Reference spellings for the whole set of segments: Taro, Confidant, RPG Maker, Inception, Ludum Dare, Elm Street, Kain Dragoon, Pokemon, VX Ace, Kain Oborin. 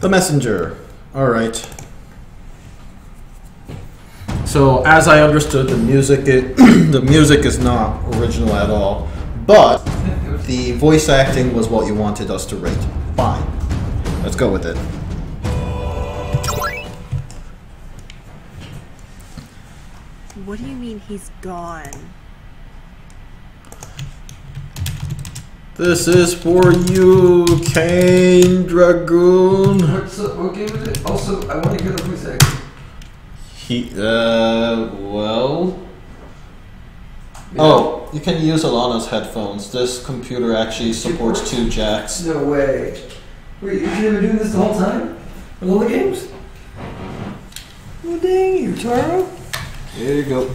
The messenger. All right. So as I understood, the music the music is not original at all, but the voice acting was what you wanted us to rate. Fine. Let's go with it. What do you mean he's gone? This is for you, Kain Dragoon. What game is it? Also, I want to hear the voice acting. He, well... Yeah. Oh, you can use Alana's headphones. This computer actually supports 2 jacks. No way. Wait, you've been doing this the whole time? In all the games? Well, dang you, Taro. There you go.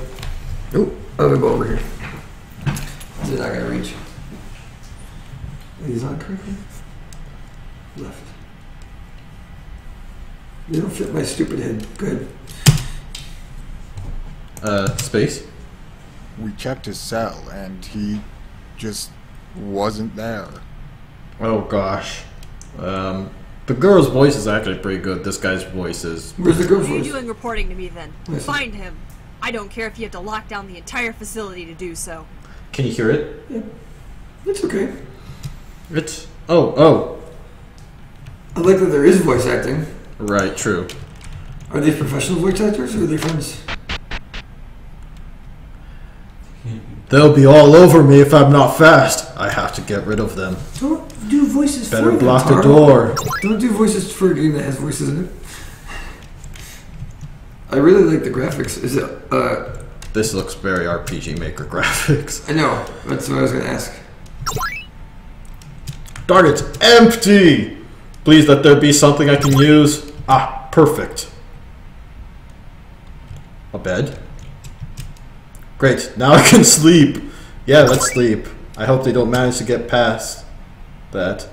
Oh, I'm gonna go over here. He's not gonna reach. He's not cranking. Left. They don't fit my stupid head. Good. Space? We checked his cell and he just wasn't there. Oh gosh. The girl's voice is actually pretty good. This guy's voice is... Where's the girl's voice? What are you doing reporting to me then? Yes. Find him. I don't care if you have to lock down the entire facility to do so. Can you hear it? Yeah. It's okay. It's... Oh, oh. I like that there is voice acting. Right, true. Are they professional voice actors or are they friends? They'll be all over me if I'm not fast. I have to get rid of them. Don't do voices for them, Taro. Better block the door. Don't do voices for a game that has voices in it. I really like the graphics. Is it, This looks very RPG Maker graphics. I know. That's what I was going to ask. Target's empty! Please let there be something I can use. Ah, perfect. A bed? Great, now I can sleep. Yeah, let's sleep. I hope they don't manage to get past that.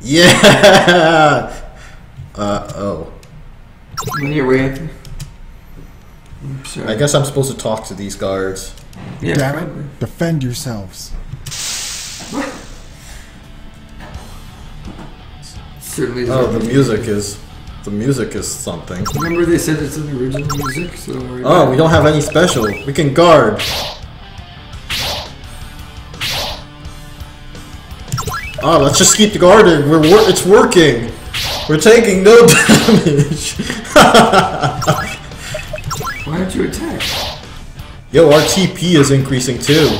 Yeah! Oh. Anyway. I guess I'm supposed to talk to these guards. Yeah. Damn it. Defend yourselves. What? Certainly. Oh, the music is... The music is something. Remember they said it's in the original music, so... Oh, we don't have any special. We can guard. Oh, let's just keep guarding. It's working. We're taking no damage. Why aren't you attacked? Yo, our TP is increasing too.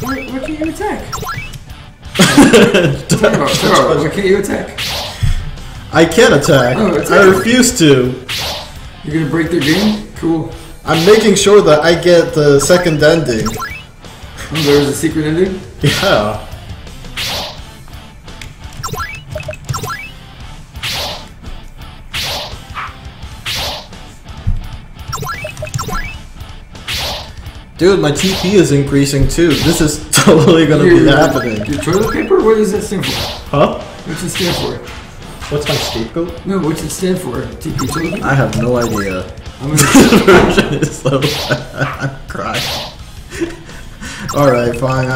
Why can't you attack? Why can't you attack? I can't attack. Oh, I refuse to. You're gonna break their game? Cool. I'm making sure that I get the second ending. Oh, there was a secret ending? Yeah. Dude, my TP is increasing too. This is totally gonna be happening. Your toilet paper? What does that stand for? Huh? What's it stand for? What's my scapegoat? No, what's it stand for? TP toilet paper? I have no idea. I'm gonna is so bad. I'm crying. Alright, fine.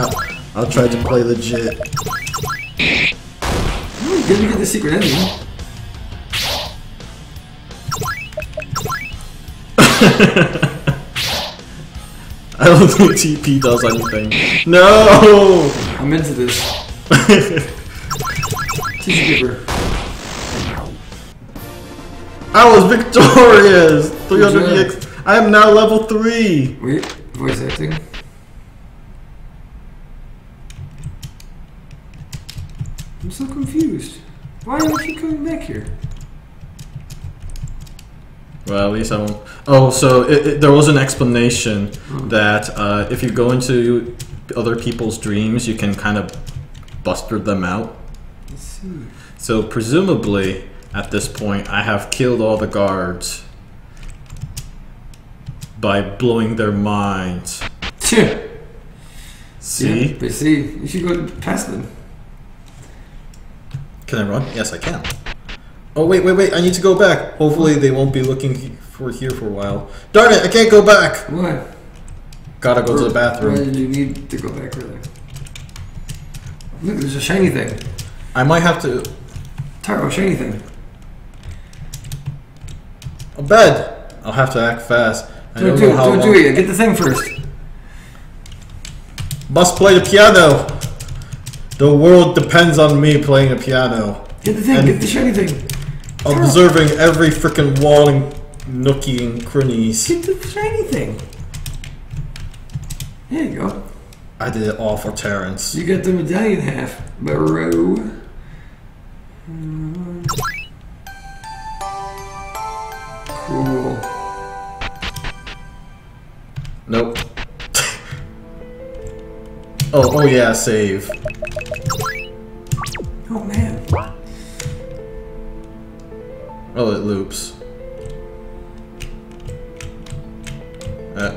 I'll try to play legit. Ooh, good to get the secret ending. I don't think TP does anything. No! I'm into this. TP paper. I was victorious! 300 VX. I am now level 3! Wait, voice acting. I'm so confused. Why aren't you coming back here? Well, at least I won't... Oh, so there was an explanation that if you go into other people's dreams, you can kind of buster them out. Let's see. So presumably, at this point, I have killed all the guards by blowing their minds. Phew. See? Yeah, they see. You should go past them. Can I run? Yes, I can. Oh, wait, wait, wait, I need to go back. Hopefully they won't be looking for here for a while. Darn it, I can't go back! What? Gotta go to the bathroom. And you need to go back earlier. Look, there's a shiny thing. I might have to... Taro, shiny thing. A bed! I'll have to act fast. Don't do it. Get the thing first. Must play the piano. The world depends on me playing the piano. Get the thing, and get the shiny thing. Observing every freaking wall and nookie and crannies. Get the shiny thing. There you go. I did it all for Terrence. You got the medallion half, bro. Cool. Nope. Oh yeah, save. Oh man. Oh, it loops.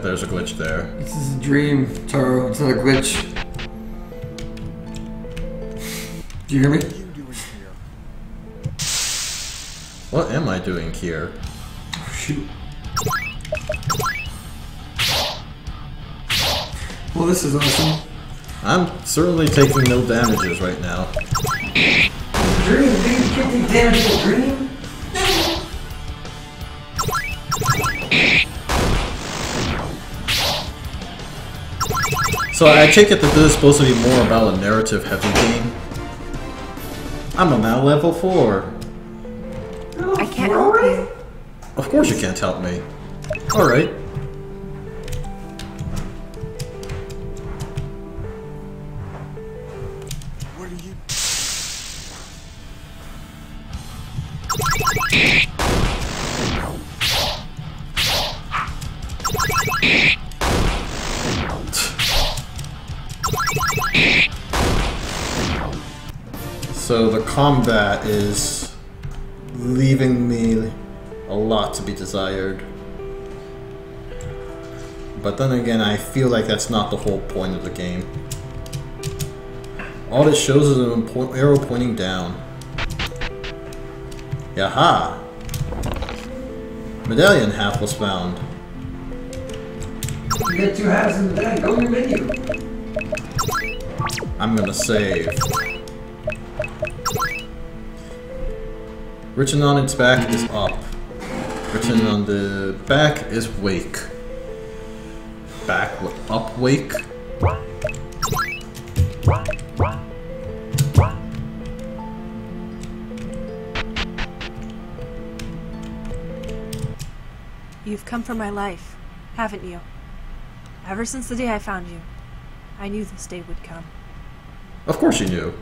There's a glitch there. This is a dream, Taro. It's not a glitch. Do you hear me? What am I doing here? Oh, shoot. Well, this is awesome. I'm certainly taking no damages right now. Dream, please give me damage for dream. So I take it that this is supposed to be more about a narrative-heavy game. I'm now level 4. I can't help you. Of course you can't help me. All right. What are you? So the combat is leaving me a lot to be desired. But then again, I feel like that's not the whole point of the game. All it shows is an arrow pointing down. Yaha! Medallion half was found. You get 2 halves in the bag, go on your menu! I'm gonna save. Written on its back is up. Written on the back is wake. Back, up, wake. You've come from my life, haven't you? Ever since the day I found you, I knew this day would come. Of course you knew.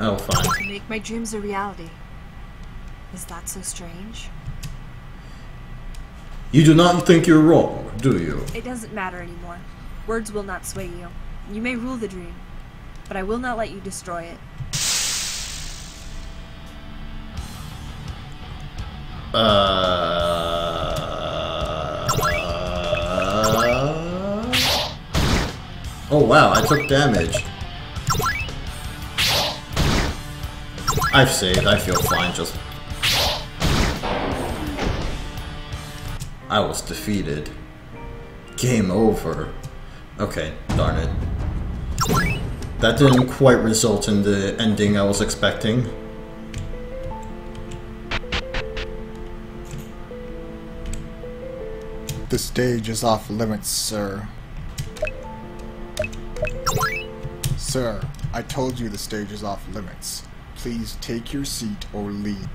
Oh, fine. To make my dreams a reality. Is that so strange? You do not think you're wrong, do you? It doesn't matter anymore. Words will not sway you. You may rule the dream, but I will not let you destroy it. Oh wow, I took damage. I've saved, I feel fine, just... I was defeated. Game over. Okay, darn it. That didn't quite result in the ending I was expecting. The stage is off limits, sir. Sir, I told you the stage is off limits. Please take your seat or leave.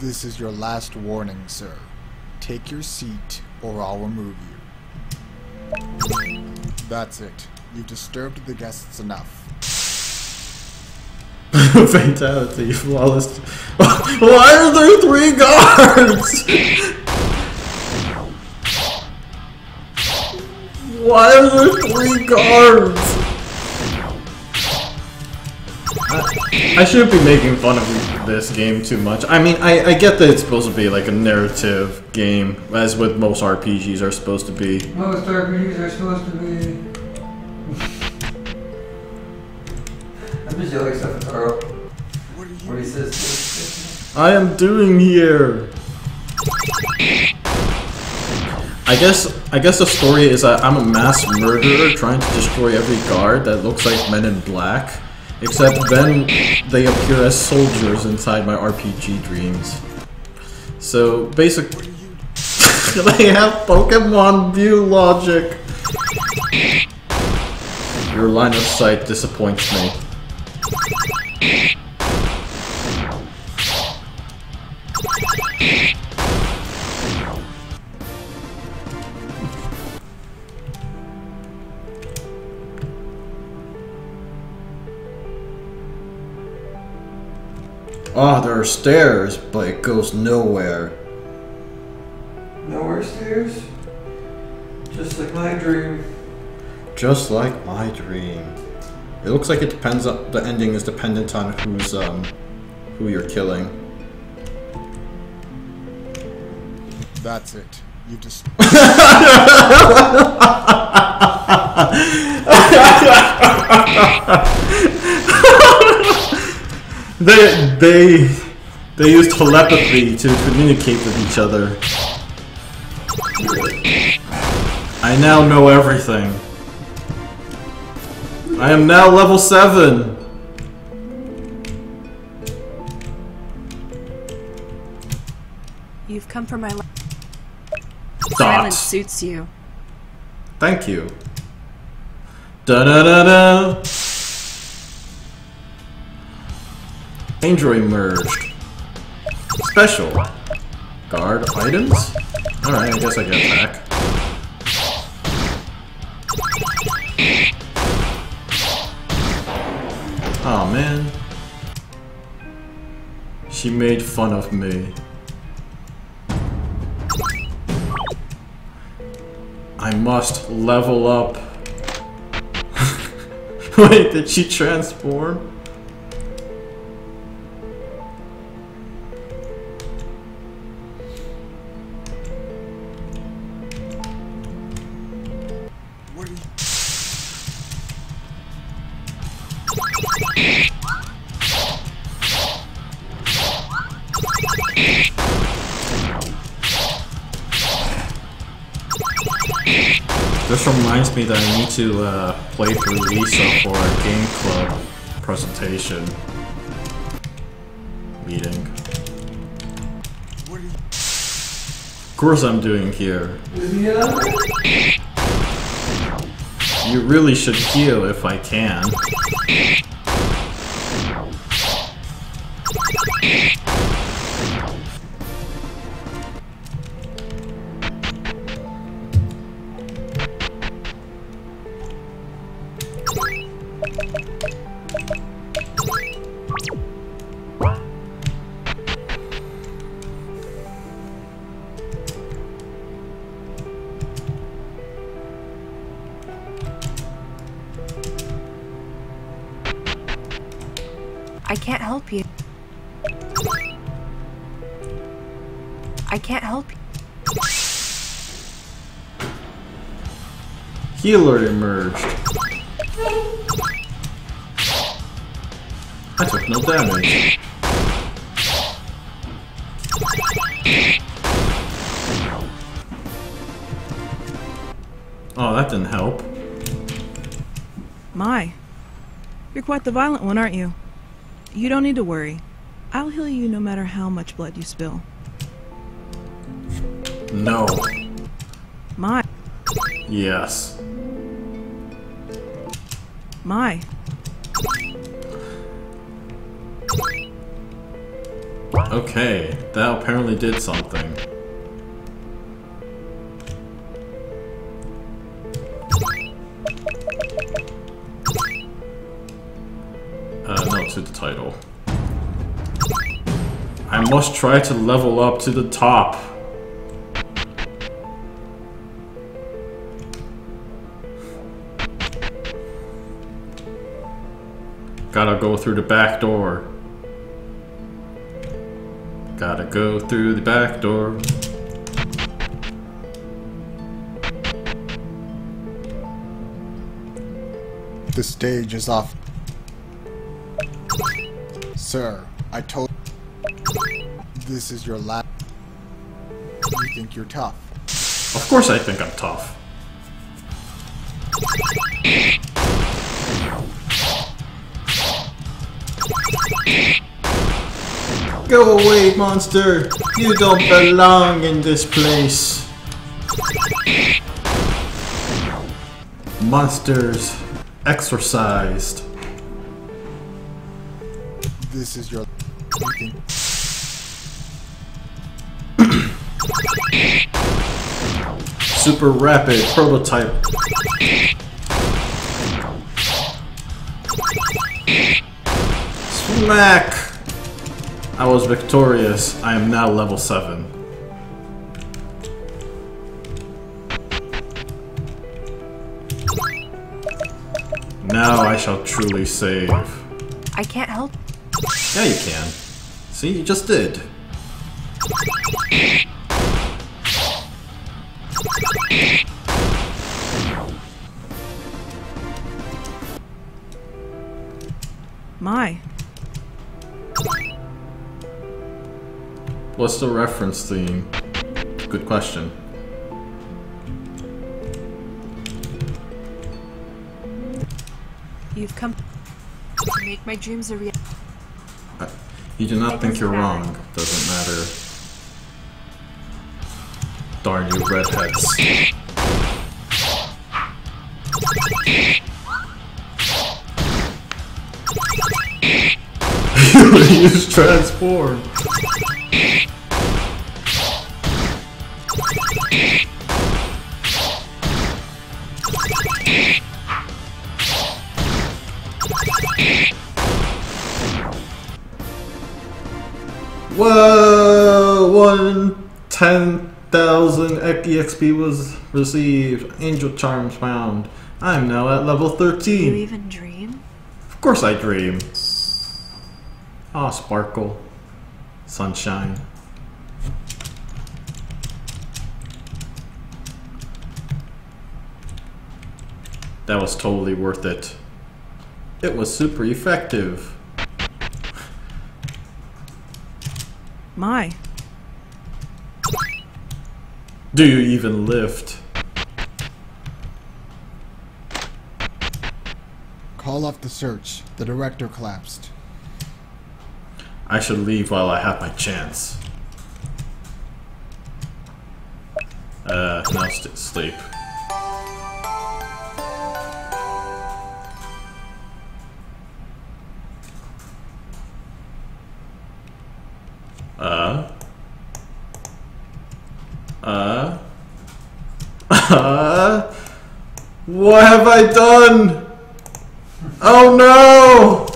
This is your last warning, sir. Take your seat or I'll remove you. That's it. You've disturbed the guests enough. Fatality, flawless. Why are there 3 guards? Why are there 3 guards? I shouldn't be making fun of this game too much. I mean, I get that it's supposed to be like a narrative game, as with most RPGs are supposed to be. Most RPGs are supposed to be. I'm just yelling stuff at Taro. What he says. I am doing here. I guess the story is that I'm a mass murderer trying to destroy every guard that looks like Men in Black, except then they appear as soldiers inside my RPG dreams. So basically, they have Pokemon View logic. Your line of sight disappoints me. Ah, oh, there are stairs, but it goes nowhere. Nowhere stairs? Just like my dream. Just like my dream. It looks like it depends on, the ending is dependent on who's, who you're killing. That's it. You just... They use telepathy to communicate with each other. I now know everything. I am now level 7. You've come for my life. Silence suits you. Thank you. Da da da da. Danger emerged. Special. Guard items? Alright, I guess I get back. Aw, man. She made fun of me. I must level up. Wait, did she transform? Reminds me that I need to play through Lisa for a game club presentation meeting. Of course I'm doing here. You really should heal if I can. Healer emerged. I took no damage. Oh, that didn't help. My. You're quite the violent one, aren't you? You don't need to worry. I'll heal you no matter how much blood you spill. No. My. Yes. My. Okay, that apparently did something. No, to the title. I must try to level up to the top. Gotta go through the back door. Gotta go through the back door. The stage is off. Sir, I told you this is your last. You think you're tough? Of course I think I'm tough. Go away, monster! You don't belong in this place. Monsters exorcised. This is your fucking. Super rapid prototype. Smack! I was victorious. I am now level 7. Now I shall truly save. I can't help. Yeah, you can. See, you just did. My. What's the reference theme? Good question. You've come to make my dreams a reality. You do not think you're wrong. Doesn't matter. Darn you redheads. You just transform. Whoa! 10,000 EXP was received. Angel charms found. I'm now at level 13. Do you even dream? Of course I dream. Ah, sparkle, sunshine. That was totally worth it. It was super effective. My. Do you even lift? Call off the search. The director collapsed. I should leave while I have my chance. Now sleep. What have I done? Oh no!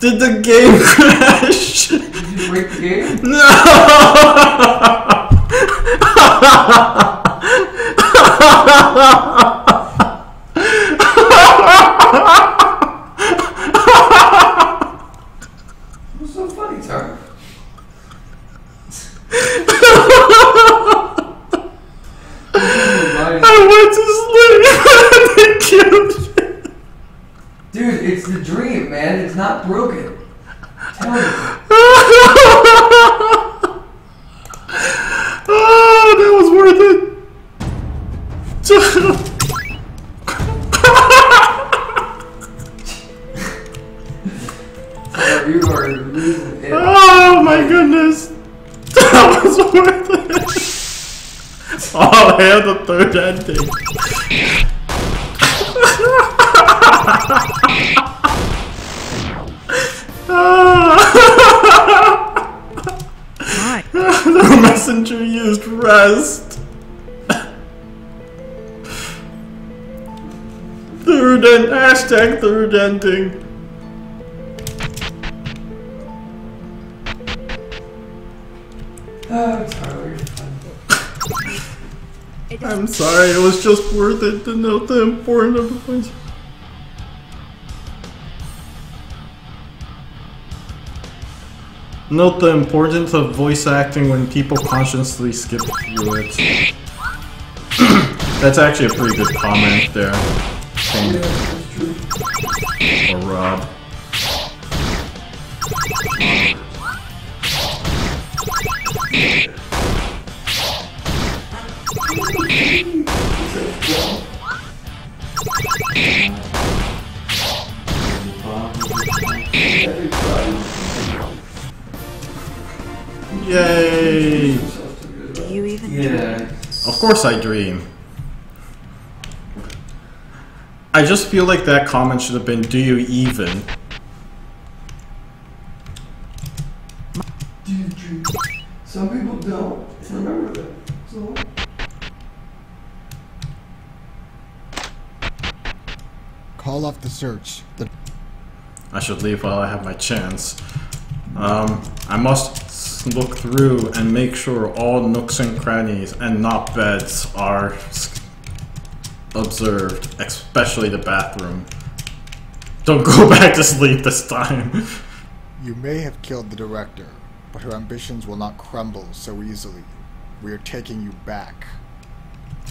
Did the game crash? Did you break the game? No! What's so funny, Taro? I went to sleep and they killed me. Dude, it's the dream, man. It's not broken. Tell me. Oh, that was worth it. So you are losing it. Oh my goodness. That was worth it. Oh, I had the third ending. The messenger used rest. Third end, hashtag third ending. Oh, sorry. I'm sorry, it was just worth it to note the importance of the points. Note the importance of voice acting when people consciously skip through it. That's actually a pretty good comment there from Rob. Yay! Do you even dream? Of course I dream. I just feel like that comment should have been, do you even? Do you dream? Some people don't remember that. So... Call off the search. I should leave while I have my chance. I must look through and make sure all nooks and crannies and not beds are observed, especially the bathroom. Don't go back to sleep this time. You may have killed the director, but her ambitions will not crumble so easily. We are taking you back.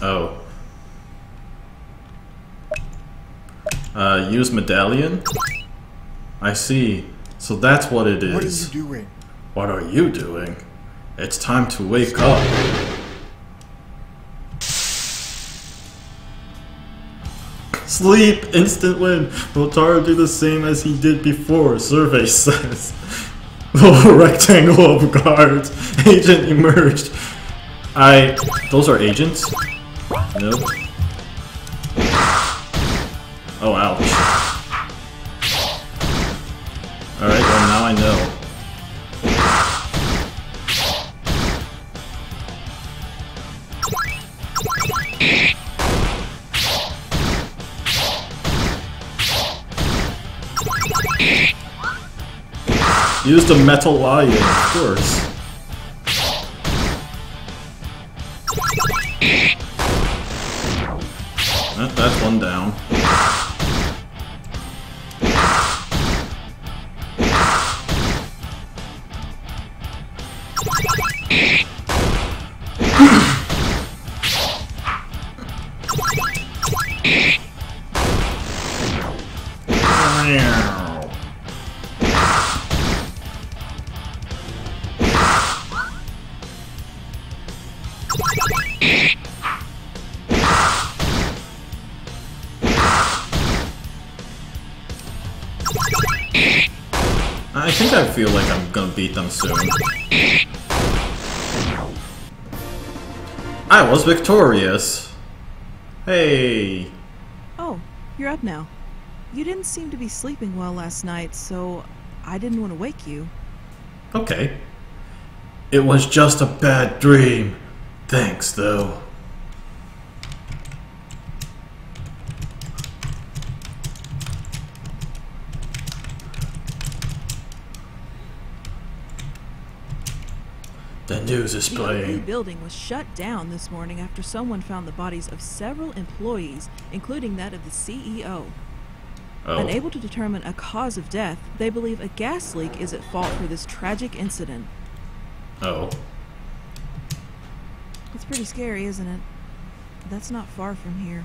Oh. Use medallion? I see. So that's what it is. What are you doing? What are you doing? It's time to wake up. Sleep! Instant win! Will Taro do the same as he did before? Survey says. Little rectangle of guards. Agent emerged. Those are agents? Nope. Oh, ouch. Alright, well now I know. Used a metal lion, of course. That's one down. I think I feel like I'm gonna beat them soon. I was victorious! Hey! Oh, you're up now. You didn't seem to be sleeping well last night, so I didn't want to wake you. Okay. It was just a bad dream. Thanks, though. The news is playing. The building was shut down this morning after someone found the bodies of several employees, including that of the CEO. Oh. Unable to determine a cause of death, they believe a gas leak is at fault for this tragic incident. Oh. It's pretty scary, isn't it? That's not far from here.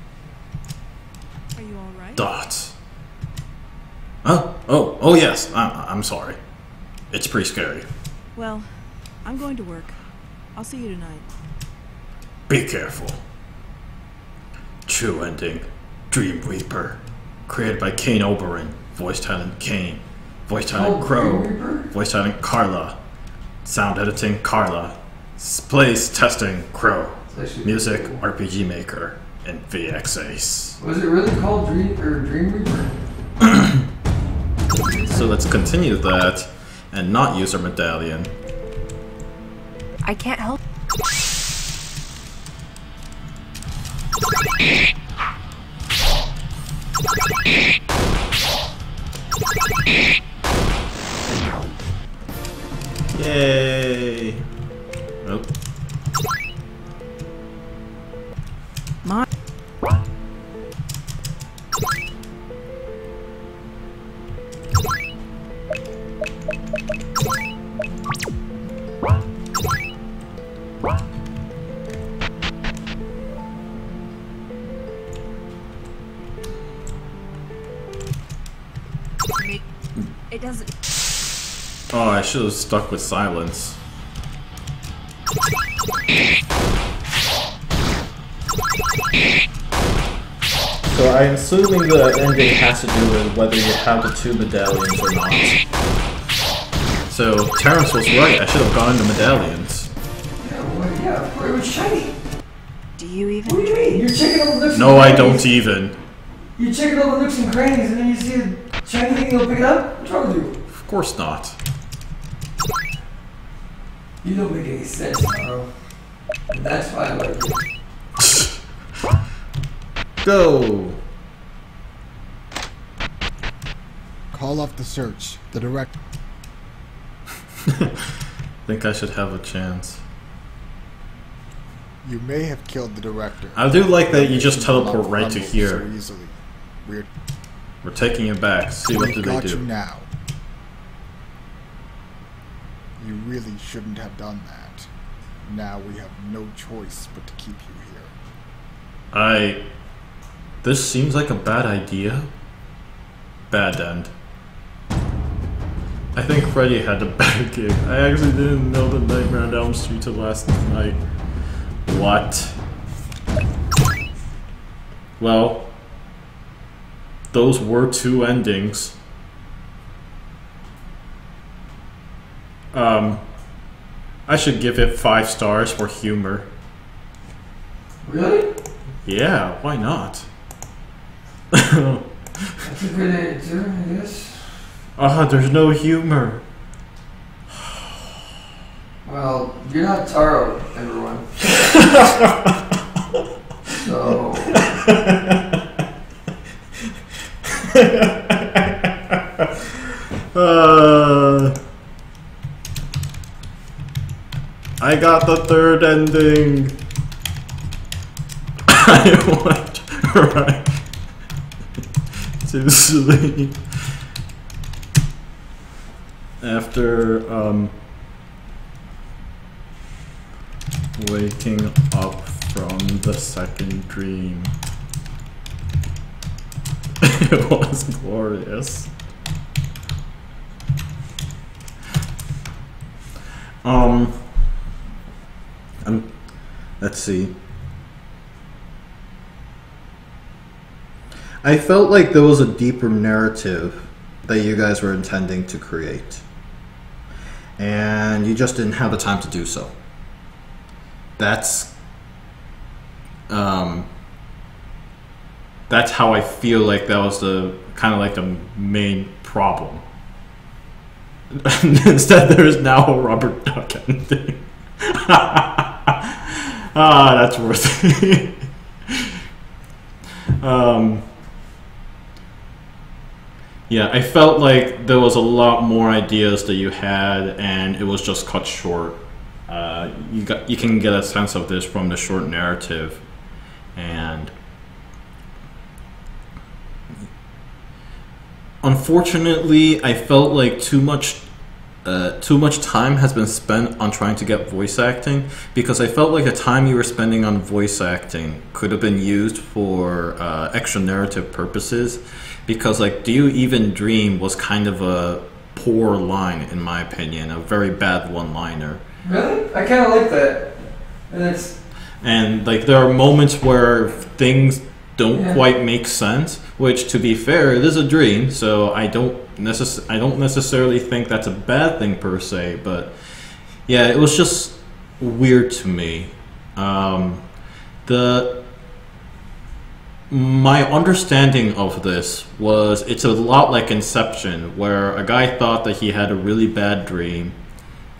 Are you alright? Dots. Huh? Oh, oh yes. I'm sorry. It's pretty scary. Well... I'm going to work. I'll see you tonight. Be careful. True ending. Dream Reaper. Created by Kain Oborin. Voice talent Kain. Voice talent Crow. Voice talent Carla. Sound editing Carla. Plays testing Crow. Music RPG Maker and VX Ace. Was it really called Dream Reaper? So let's continue that and not use our medallion. I can't help. Yay! Oh. My. doesn't. Oh, I should have stuck with silence. So I'm assuming the ending has to do with whether you have the two medallions or not. So Terrence was right, I should have gone into medallions. Yeah, it was shiny. Do you even? What do you mean? You're checking all the nooks. No, I don't even. You're checking all the nooks and crannies, and then you see a shiny thing, you'll pick it up. What's wrong with you? Of course not. You don't make any sense, bro. And that's why I like you. Go! Call off the search. The direct. Think I should have a chance. You may have killed the director. I do like that you just teleport right to here. So weird. We're taking it back. See what do they do. Now. You really shouldn't have done that. Now we have no choice but to keep you here. This seems like a bad idea. Bad end. I think Freddy had a bad gig. I actually didn't know the Nightmare on Elm Street till last night. What? Well, those were two endings. I should give it 5 stars for humor. Really? Yeah, why not? That's a good answer, I guess. Ah, there's no humor. Well, you're not Taro, everyone. So... I got the third ending. I went right to sleep after waking up from the second dream. It was glorious. Let's see. I felt like there was a deeper narrative that you guys were intending to create, and you just didn't have the time to do so. That's how I feel like that was the kind of like the main problem. Instead, there is now a rubber duck ending. Ah, that's worth it. Yeah, I felt like there was a lot more ideas that you had, and it was just cut short. You can get a sense of this from the short narrative, and unfortunately, I felt like too much time has been spent on trying to get voice acting, because I felt like the time you were spending on voice acting could have been used for extra narrative purposes, because like "Do You Even Dream" was kind of a poor line in my opinion, a very bad one-liner. Really? I kind of like that. And like there are moments where things don't quite make sense, which to be fair, it is a dream, so I don't necessarily think that's a bad thing per se, but yeah, it was just weird to me. My understanding of this was it's a lot like Inception, where a guy thought that he had a really bad dream,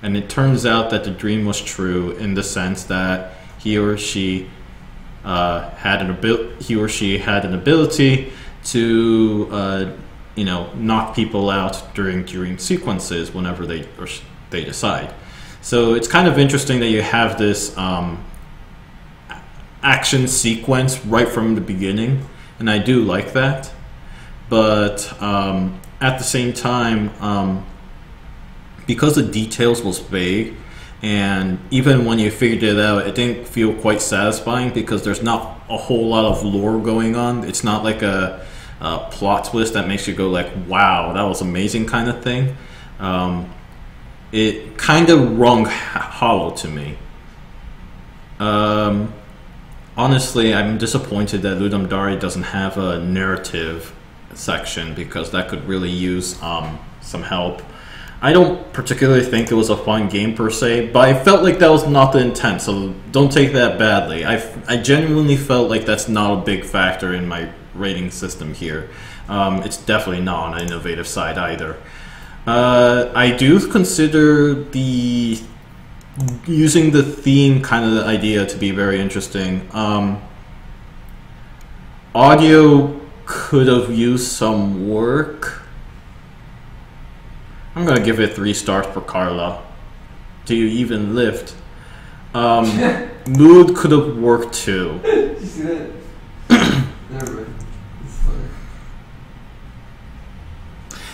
and it turns out that the dream was true in the sense that he or she had an ability to you know, knock people out during sequences whenever they decide. So it's kind of interesting that you have this action sequence right from the beginning, and I do like that. But at the same time, because the details was vague, and even when you figured it out, it didn't feel quite satisfying because there's not a whole lot of lore going on. It's not like a plot twist that makes you go like, wow, that was amazing kind of thing. It kind of rung hollow to me. Honestly, I'm disappointed that Ludum Dare doesn't have a narrative section, because that could really use some help. I don't particularly think it was a fun game per se, but I felt like that was not the intent, so don't take that badly. I genuinely felt like that's not a big factor in my rating system here. It's definitely not on an innovative side either. I do consider the using the theme kind of the idea to be very interesting. Audio could have used some work. I'm gonna give it 3 stars for Carla. Do you even lift? Mood could have worked too. Did you see that? Never. It's funny.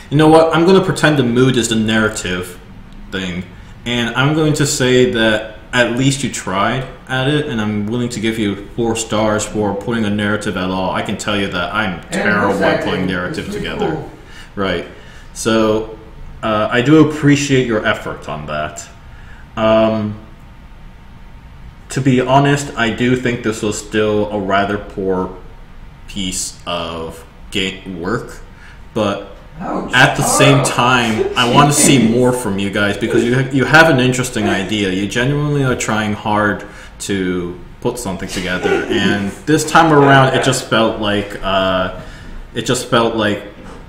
You know what? I'm gonna pretend the mood is the narrative thing, and I'm going to say that at least you tried at it, and I'm willing to give you 4 stars for putting a narrative at all. I can tell you that I'm terrible at putting narrative together. Cool. Right. So. I do appreciate your effort on that. To be honest, I do think this was still a rather poor piece of game work, but at the same time, I want to see more from you guys, because you have an interesting idea. You genuinely are trying hard to put something together, and this time around, it just felt like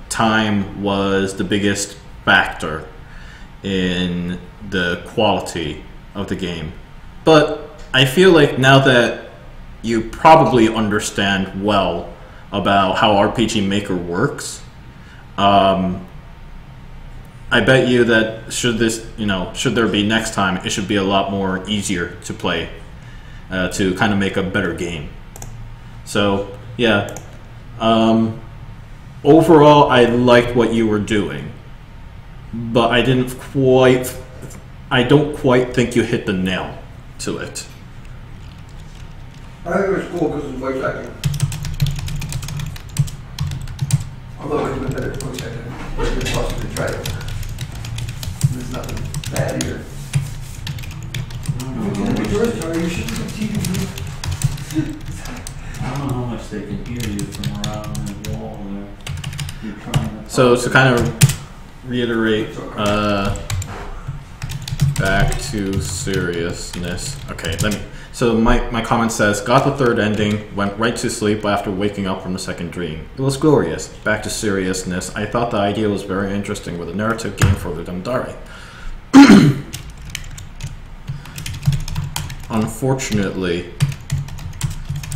time was the biggest factor in the quality of the game. But I feel like now that you probably understand well about how RPG Maker works, I bet you that should there be next time, it should be a lot more easier to play, to kind of make a better game. So yeah, overall I liked what you were doing, but I don't quite think you hit the nail to it. I think it was cool because it was voice acting. Although it would have been better voice acting, but it was possible to try it. There's nothing bad either. If you're going to be your story, you shouldn't continue. I don't know how much they can hear you from around the wall there. You're trying to. So it's kind of reiterate back to seriousness. Okay, let me. So my comment says, got the third ending, went right to sleep after waking up from the second dream. It was glorious. Back to seriousness. I thought the idea was very interesting with a narrative game for Ludum Dare. Unfortunately,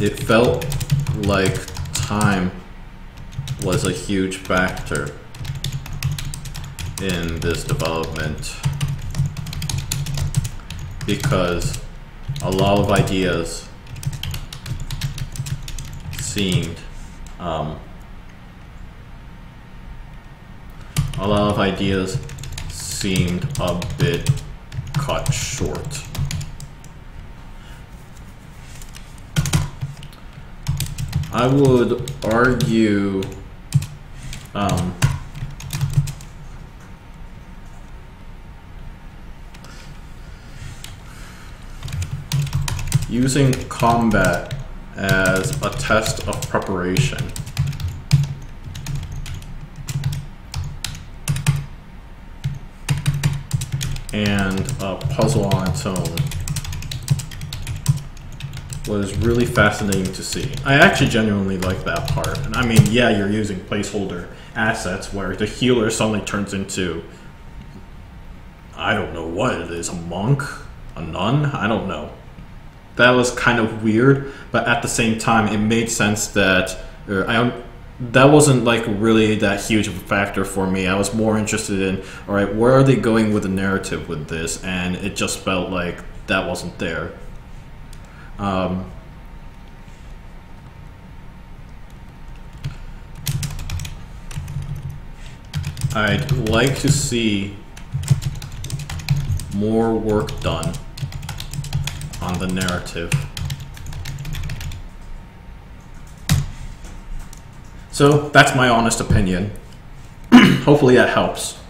it felt like time was a huge factor in this development, because a lot of ideas seemed a bit cut short. I would argue using combat as a test of preparation and a puzzle on its own was really fascinating to see. I actually genuinely like that part. And I mean, yeah, you're using placeholder assets where the healer suddenly turns into, I don't know what it is, a monk, a nun, I don't know. That was kind of weird, but at the same time, it made sense that that wasn't like really that huge of a factor for me. I was more interested in, all right, where are they going with the narrative with this? And it just felt like that wasn't there. I'd like to see more work done on the narrative. So that's my honest opinion. Hopefully that helps.